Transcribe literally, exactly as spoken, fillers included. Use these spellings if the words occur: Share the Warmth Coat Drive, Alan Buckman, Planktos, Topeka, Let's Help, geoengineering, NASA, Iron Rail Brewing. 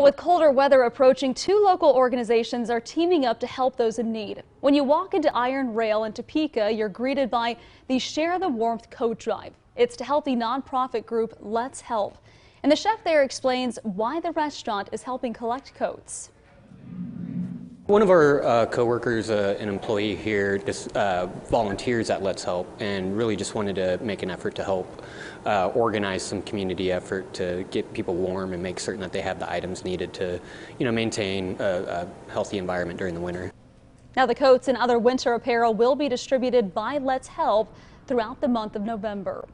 With colder weather approaching, two local organizations are teaming up to help those in need. When you walk into Iron Rail in Topeka, you're greeted by the Share the Warmth Coat Drive. It's to help the nonprofit group Let's Help. And the chef there explains why the restaurant is helping collect coats. One of our uh, coworkers, uh, an employee here, just uh, volunteers at Let's Help and really just wanted to make an effort to help uh, organize some community effort to get people warm and make certain that they have the items needed to, you know, maintain a, a healthy environment during the winter. Now the coats and other winter apparel will be distributed by Let's Help throughout the month of November.